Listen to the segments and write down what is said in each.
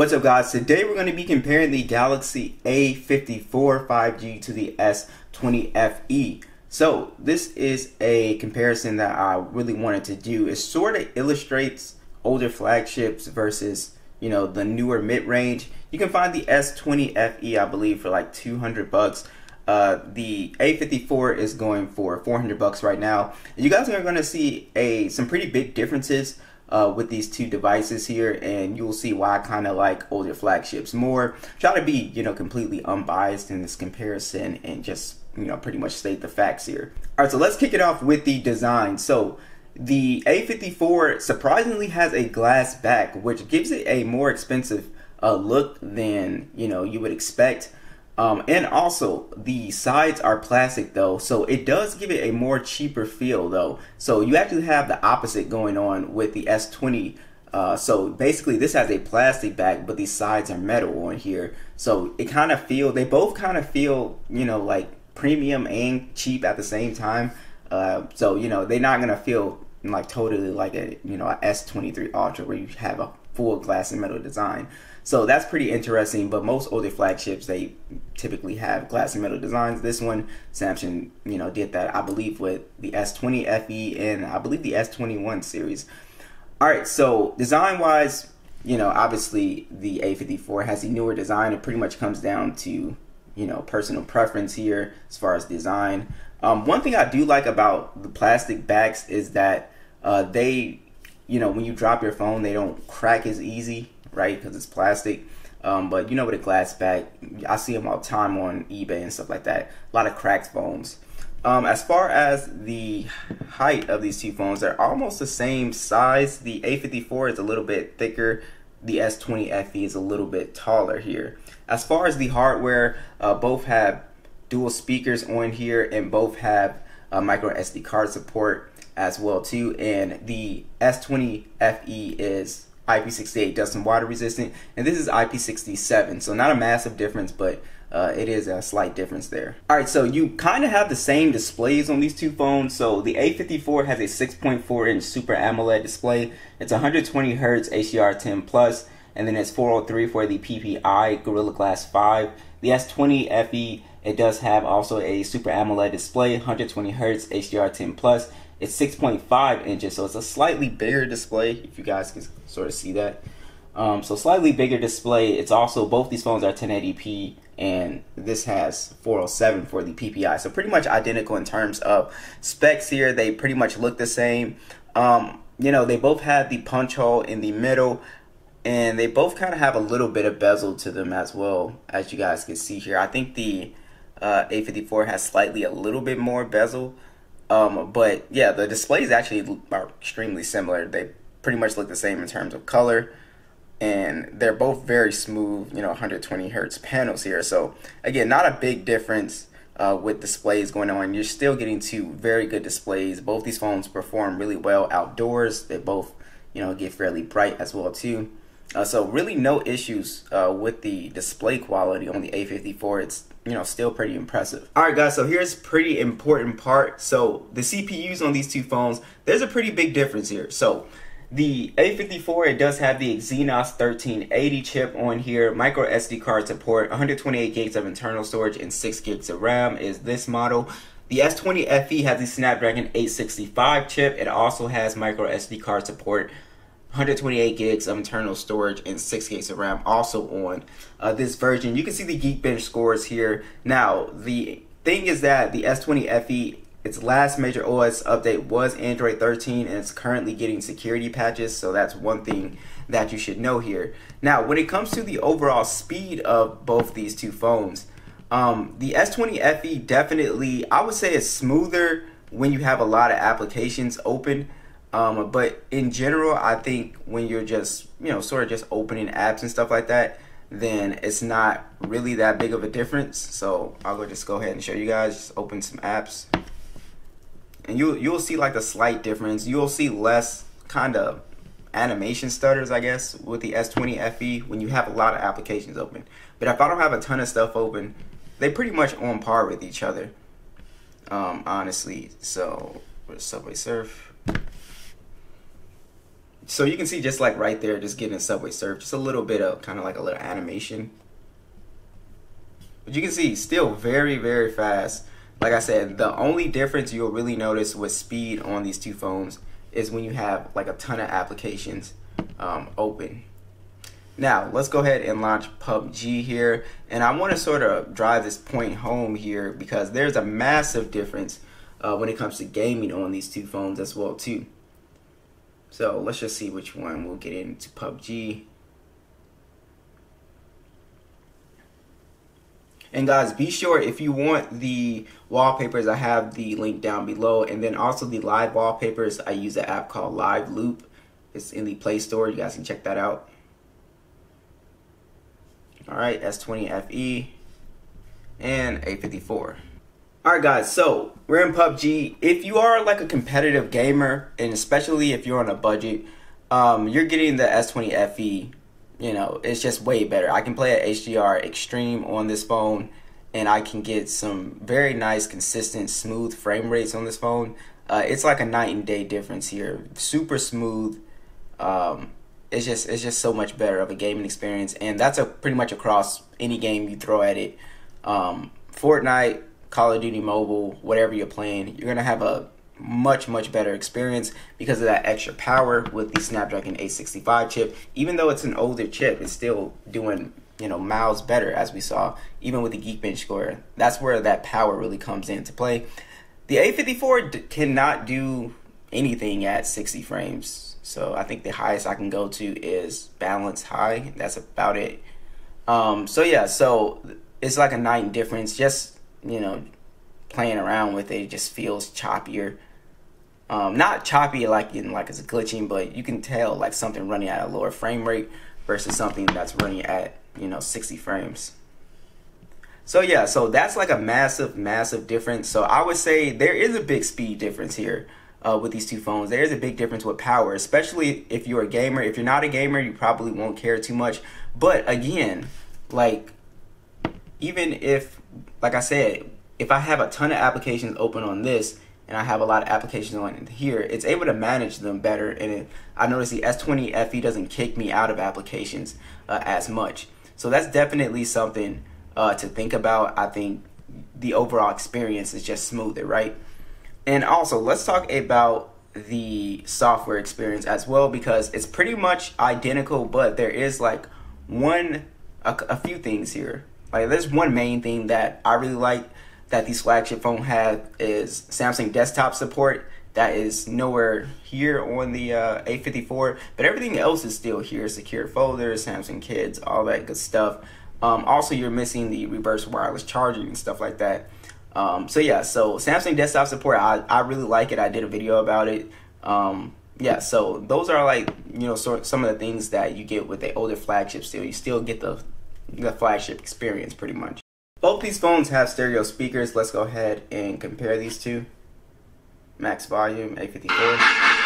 What's up guys, today we're going to be comparing the Galaxy A54 5G to the S20 FE. So this is a comparison that I really wanted to do. It sort of illustrates older flagships versus, you know, the newer mid-range. You can find the S20 FE, I believe, for like 200 bucks. The A54 is going for 400 bucks right now. And you guys are going to see some pretty big differences with these two devices here, and you'll see why I kind of like older flagships more. Try to be, you know, completely unbiased in this comparison and just, you know, pretty much state the facts here. All right, so let's kick it off with the design. So the A54 surprisingly has a glass back, which gives it a more expensive look than, you know, you would expect. And also the sides are plastic though, so it does give it a more cheaper feel though. So you actually have the opposite going on with the S20. So basically this has a plastic back, but these sides are metal on here. So it kind of feel, they both kind of feel, you know, like premium and cheap at the same time. So, you know, they're not going to feel like totally like a, you know, a S23 Ultra where you have a full glass and metal design. So that's pretty interesting, but most older flagships, they typically have glass and metal designs. This one, Samsung, you know, did that, I believe, with the S20 FE and I believe the S21 series. All right, so design-wise, you know, obviously the A54 has the newer design. It pretty much comes down to, you know, personal preference here as far as design. One thing I do like about the plastic backs is that they, you know, when you drop your phone, they don't crack as easy, right? Because it's plastic. But you know, with a glass back, I see them all the time on eBay and stuff like that. A lot of cracked phones. As far as the height of these two phones, they're almost the same size. The A54 is a little bit thicker. The S20 FE is a little bit taller here. As far as the hardware, both have dual speakers on here, and both have micro SD card support as well too. And the S20 FE is IP68 dust and water resistant, and this is IP67, so not a massive difference, but it is a slight difference there. All right, so you kind of have the same displays on these two phones. So the A54 has a 6.4-inch Super AMOLED display. It's 120 Hz HDR10+, and then it's 403 for the PPI Gorilla Glass 5. The S20 FE, it does have also a Super AMOLED display, 120 Hz HDR10+. It's 6.5 inches, so it's a slightly bigger display, if you guys can sort of see that. So slightly bigger display. It's also, both these phones are 1080p, and this has 407 for the PPI. So pretty much identical in terms of specs here. They pretty much look the same. You know, they both have the punch hole in the middle, and they both kind of have a little bit of bezel to them as well, as you guys can see here. I think the A54 has slightly a little bit more bezel. But yeah, the displays actually are extremely similar. They pretty much look the same in terms of color, and they're both very smooth, you know, 120 Hertz panels here. So again, not a big difference with displays going on. You're still getting two very good displays. Both these phones perform really well outdoors. They both, you know, get fairly bright as well too. So really no issues with the display quality on the A54. It's, you know, still pretty impressive. All right guys, so here's pretty important part. So the CPUs on these two phones, there's a pretty big difference here. So the A54, it does have the Exynos 1380 chip on here, micro SD card support, 128 gigs of internal storage, and 6 gigs of RAM is this model. The S20 FE has the Snapdragon 865 chip. It also has micro SD card support, 128 gigs of internal storage, and 6 gigs of RAM also on this version. You can see the Geekbench scores here. Now, the thing is that the S20 FE, its last major OS update was Android 13, and it's currently getting security patches, so that's one thing that you should know here. Now, when it comes to the overall speed of both these two phones, the S20 FE definitely, I would say, is smoother when you have a lot of applications open. But in general, I think when you're just, you know, sort of just opening apps and stuff like that, then it's not really that big of a difference. So I'll just go ahead and show you guys. Just open some apps, and you'll see like a slight difference. You'll see less kind of animation stutters, I guess, with the S20 FE when you have a lot of applications open. But if I don't have a ton of stuff open, they pretty much on par with each other, honestly. So with Subway Surf. So you can see just like right there, just getting Subway Surf, just a little bit of kind of like a little animation. But you can see still very, very fast. Like I said, the only difference you'll really notice with speed on these two phones is when you have like a ton of applications open. Now, let's go ahead and launch PUBG here. And I want to sort of drive this point home here because there's a massive difference when it comes to gaming on these two phones as well too. So let's just see which one we'll get into PUBG. And guys, be sure if you want the wallpapers, I have the link down below. And then also the live wallpapers, I use an app called Live Loop. It's in the Play Store. You guys can check that out. All right, S20 FE and A54. All right, guys, so we're in PUBG. If you are like a competitive gamer, and especially if you're on a budget, you're getting the S20 FE. You know, it's just way better. I can play at HDR Extreme on this phone, and I can get some very nice, consistent, smooth frame rates on this phone. It's like a night and day difference here. Super smooth. It's just so much better of a gaming experience, and that's pretty much across any game you throw at it. Fortnite, Call of Duty Mobile, whatever you're playing, you're gonna have a much better experience because of that extra power with the Snapdragon 865 chip. Even though it's an older chip, it's still doing, you know, miles better, as we saw even with the Geekbench score. That's where that power really comes into play. The A54 cannot do anything at 60 frames. So I think the highest I can go to is balance high. That's about it. So yeah, so it's like a night and difference. Just, you know, playing around with it, it just feels choppier. Not choppy like in like it's glitching, but you can tell like something running at a lower frame rate versus something that's running at, you know, 60 frames. So yeah, so that's like a massive difference. So I would say there is a big speed difference here. With these two phones, there is a big difference with power, especially if you're a gamer. If you're not a gamer, you probably won't care too much. But again, like, even if, like I said, if I have a ton of applications open on this and I have a lot of applications on here, it's able to manage them better. And I noticed the S20 FE doesn't kick me out of applications as much. So that's definitely something to think about. I think the overall experience is just smoother, right? And also, let's talk about the software experience as well, because it's pretty much identical, but there is like a few things here. Like, there's one main thing that I really like that these flagship phones have is Samsung desktop support. That is nowhere here on the A54, but everything else is still here. Secure folders, Samsung Kids, all that good stuff. Also, you're missing the reverse wireless charging and stuff like that. So yeah, so Samsung desktop support, I really like it. I did a video about it. Yeah, so those are like, you know, some of the things that you get with the older flagship still. You still get the flagship experience pretty much. Both these phones have stereo speakers. Let's go ahead and compare these two. Max volume, A54.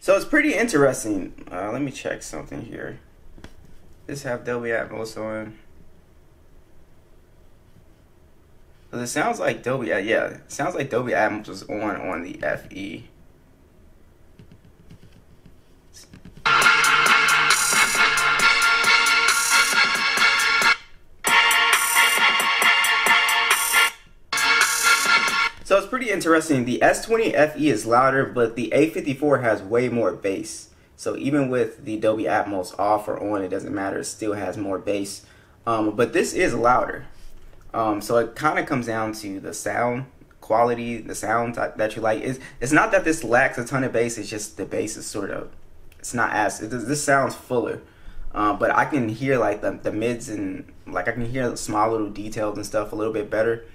So it's pretty interesting. Let me check something here. This have Dolby Atmos on. Well, it sounds like Dolby. Yeah, it sounds like Dolby Atmos was on the FE. So it's pretty interesting. The S20 FE is louder, but the A54 has way more bass. So even with the Dolby Atmos off or on, it doesn't matter. It still has more bass. But this is louder. So it kind of comes down to the sound quality, the sound that you like. It's not that this lacks a ton of bass, it's just the bass is sort of, it's not as, this sounds fuller. But I can hear like the mids and like I can hear small little details and stuff a little bit better.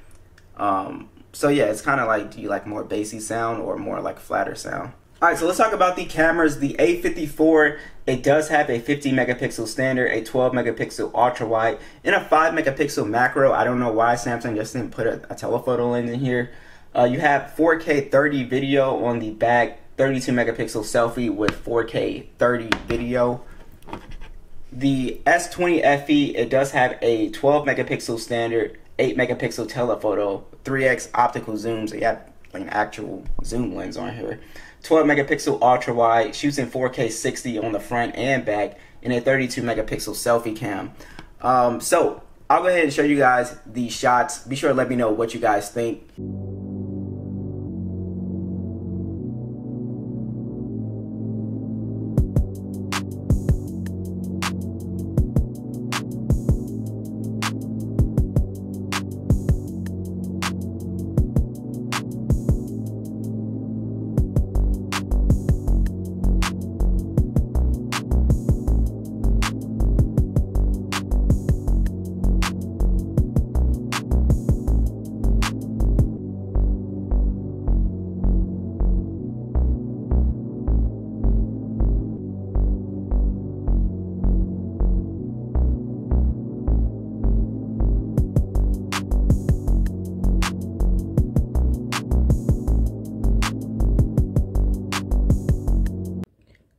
So yeah, it's kind of like, do you like more bassy sound or more like flatter sound? All right, so let's talk about the cameras. The A54, it does have a 50 megapixel standard, a 12 megapixel ultra wide, and a 5 megapixel macro. I don't know why Samsung just didn't put a telephoto lens in here. You have 4K 30 video on the back, 32 megapixel selfie with 4K 30 video. The S20 FE, it does have a 12 megapixel standard, 8 megapixel telephoto, 3x optical zoom, so you have like an actual zoom lens on here. 12 megapixel ultra wide, shoots in 4K 60 on the front and back, and a 32 megapixel selfie cam. So I'll go ahead and show you guys the shots. Be sure to let me know what you guys think.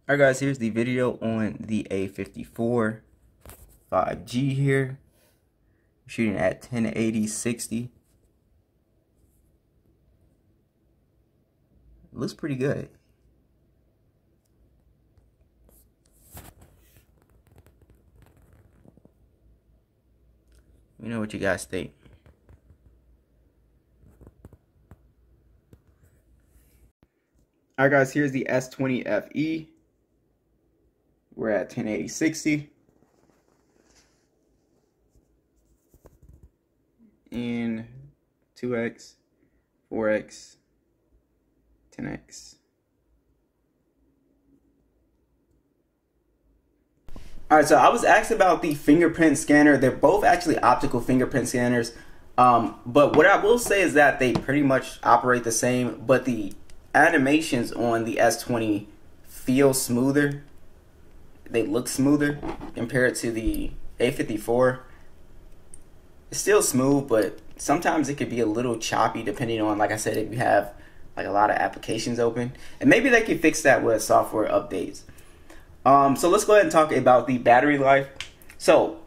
Alright guys, here's the video on the A54 5G here. Shooting at 1080p 60. Looks pretty good. Let me know what you guys think. Alright guys, here's the S20 FE. We're at 1080p 60. And 2x, 4x, 10x. Alright, so I was asked about the fingerprint scanner. They're both actually optical fingerprint scanners. But what I will say is that they pretty much operate the same, but the animations on the S20 feel smoother. They look smoother compared to the A54. It's still smooth, but sometimes it could be a little choppy depending on, like I said, if you have like a lot of applications open. And maybe they could fix that with software updates. So let's go ahead and talk about the battery life. So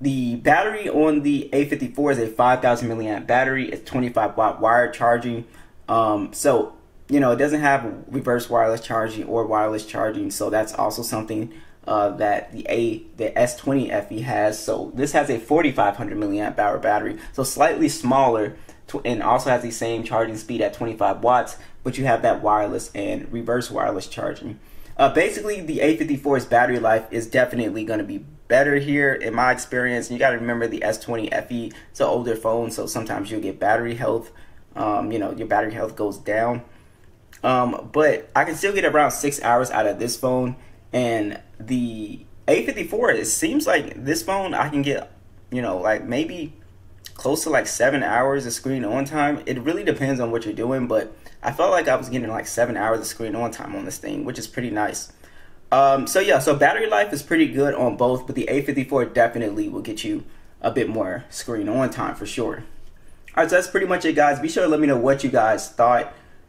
the battery on the A54 is a 5,000 milliamp battery. It's 25 watt wired charging. So you know, it doesn't have reverse wireless charging or wireless charging, so that's also something that the S20 FE has. So this has a 4,500 milliamp hour battery, so slightly smaller, and also has the same charging speed at 25 watts, but you have that wireless and reverse wireless charging. Basically, the A54's battery life is definitely going to be better here in my experience. And you got to remember the S20 FE, it's an older phone, so sometimes you'll get battery health. You know, your battery health goes down. But I can still get around 6 hours out of this phone, and the A54, it seems like this phone I can get, you know, like maybe close to like 7 hours of screen on time. It really depends on what you're doing, but I felt like I was getting like 7 hours of screen on time on this thing, which is pretty nice. So yeah, so battery life is pretty good on both, but the A54 definitely will get you a bit more screen on time for sure. All right, so that's pretty much it, guys. Be sure to let me know what you guys thought.